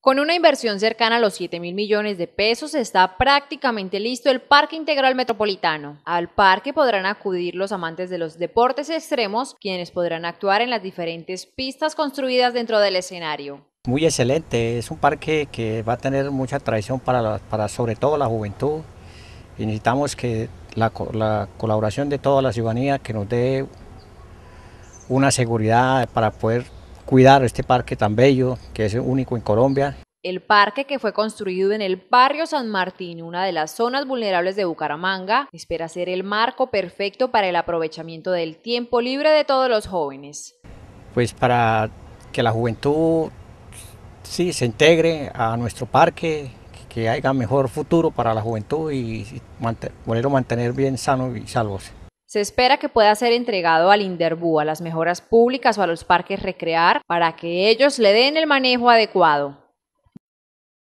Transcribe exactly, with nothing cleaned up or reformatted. Con una inversión cercana a los siete mil millones de pesos está prácticamente listo el Parque Integral Metropolitano. Al parque podrán acudir los amantes de los deportes extremos, quienes podrán actuar en las diferentes pistas construidas dentro del escenario. Muy excelente, es un parque que va a tener mucha atracción para, la, para sobre todo la juventud, y necesitamos que la, la colaboración de toda la ciudadanía que nos dé una seguridad para poder cuidar este parque tan bello, que es único en Colombia. El parque, que fue construido en el barrio San Martín, una de las zonas vulnerables de Bucaramanga, espera ser el marco perfecto para el aprovechamiento del tiempo libre de todos los jóvenes. Pues para que la juventud sí se integre a nuestro parque, que haya mejor futuro para la juventud y poderlo mantener bien sanos y salvos. Se espera que pueda ser entregado al INDERBU, a las mejoras públicas o a los parques Recrear, para que ellos le den el manejo adecuado.